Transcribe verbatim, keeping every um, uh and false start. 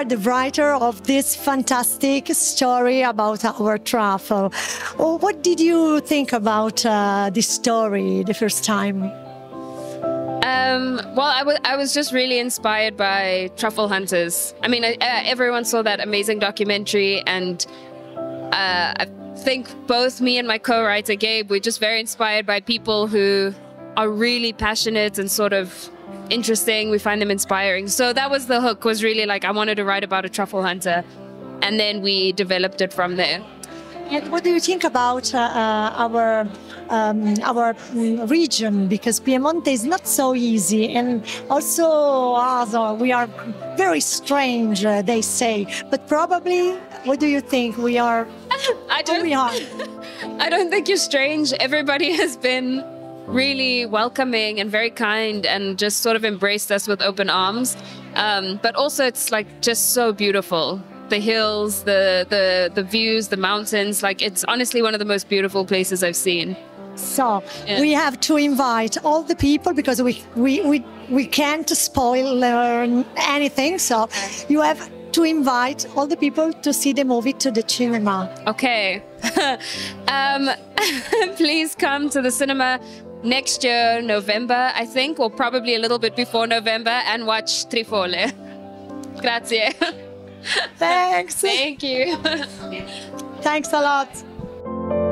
are the writer of this fantastic story about our truffle. Oh, what did you think about uh, this story the first time? Um, well, I, I was just really inspired by Truffle Hunters. I mean, I, I, everyone saw that amazing documentary, and uh, I think both me and my co-writer Gabe, we're just very inspired by people who are really passionate and sort of interesting. We find them inspiring. So that was the hook, was really like, I wanted to write about a truffle hunter, and then we developed it from there. And what do you think about uh, uh, our um, our region? Because Piemonte is not so easy, and also uh, we are very strange, uh, they say. But probably, what do you think? We are. I don't. We are. I don't think you're strange. Everybody has been really welcoming and very kind, and just sort of embraced us with open arms. Um, but also, it's like just so beautiful. The hills, the, the, the views, the mountains, like it's honestly one of the most beautiful places I've seen. So yeah. We have to invite all the people, because we, we, we, we can't spoil uh, anything. So you have to invite all the people to see the movie to the cinema. Okay. um, please come to the cinema next year, November, I think, or probably a little bit before November, and watch Trifole. Grazie. Thanks. Thank you. Thanks a lot.